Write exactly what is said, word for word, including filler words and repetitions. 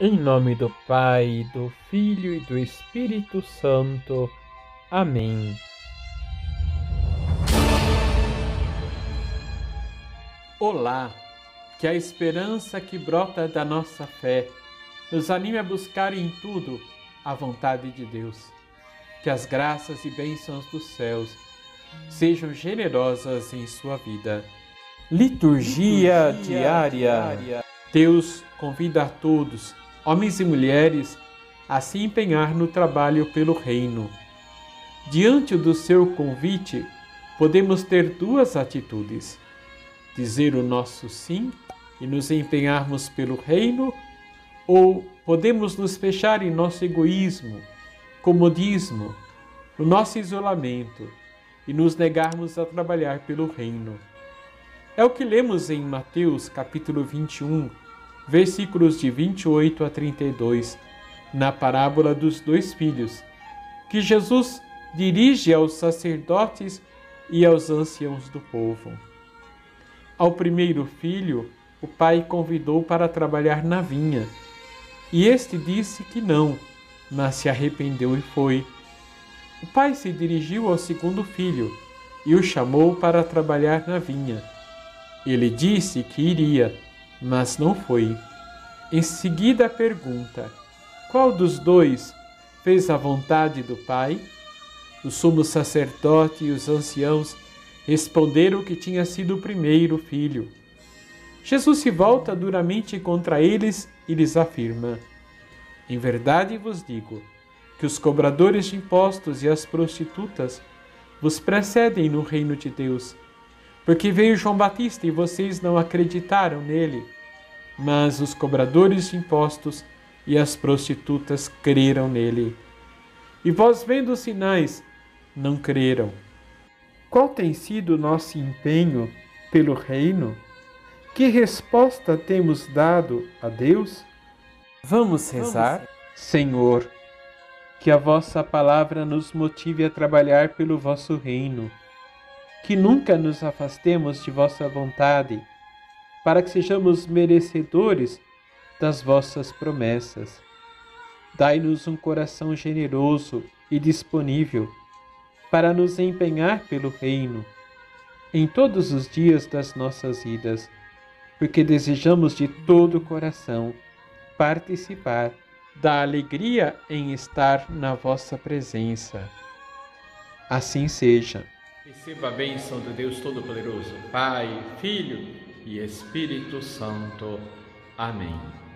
Em nome do Pai, do Filho e do Espírito Santo. Amém. Olá! Que a esperança que brota da nossa fé nos anime a buscar em tudo a vontade de Deus. Que as graças e bênçãos dos céus sejam generosas em sua vida. Liturgia, Liturgia diária. diária. Deus convida a todos, homens e mulheres, a se empenhar no trabalho pelo reino. Diante do seu convite, podemos ter duas atitudes: dizer o nosso sim e nos empenharmos pelo reino, ou podemos nos fechar em nosso egoísmo, comodismo, no nosso isolamento e nos negarmos a trabalhar pelo reino. É o que lemos em Mateus capítulo vinte e um, versículos de vinte e oito a trinta e dois, na parábola dos dois filhos, que Jesus dirige aos sacerdotes e aos anciãos do povo. Ao primeiro filho, o pai convidou para trabalhar na vinha, e este disse que não, mas se arrependeu e foi. O pai se dirigiu ao segundo filho e o chamou para trabalhar na vinha. Ele disse que iria, mas não foi. Em seguida pergunta: qual dos dois fez a vontade do pai? O sumo sacerdote e os anciãos responderam que tinha sido o primeiro filho. Jesus se volta duramente contra eles e lhes afirma: em verdade vos digo que os cobradores de impostos e as prostitutas vos precedem no reino de Deus, porque veio João Batista e vocês não acreditaram nele, mas os cobradores de impostos e as prostitutas creram nele. E vós, vendo os sinais, não creram. Qual tem sido o nosso empenho pelo reino? Que resposta temos dado a Deus? Vamos rezar? Vamos. Senhor, que a vossa palavra nos motive a trabalhar pelo vosso reino, que nunca nos afastemos de vossa vontade, para que sejamos merecedores das vossas promessas. Dai-nos um coração generoso e disponível, para nos empenhar pelo reino, em todos os dias das nossas vidas, porque desejamos de todo o coração participar da alegria em estar na vossa presença. Assim seja. Receba a bênção de Deus Todo-Poderoso, Pai, Filho e Espírito Santo. Amém.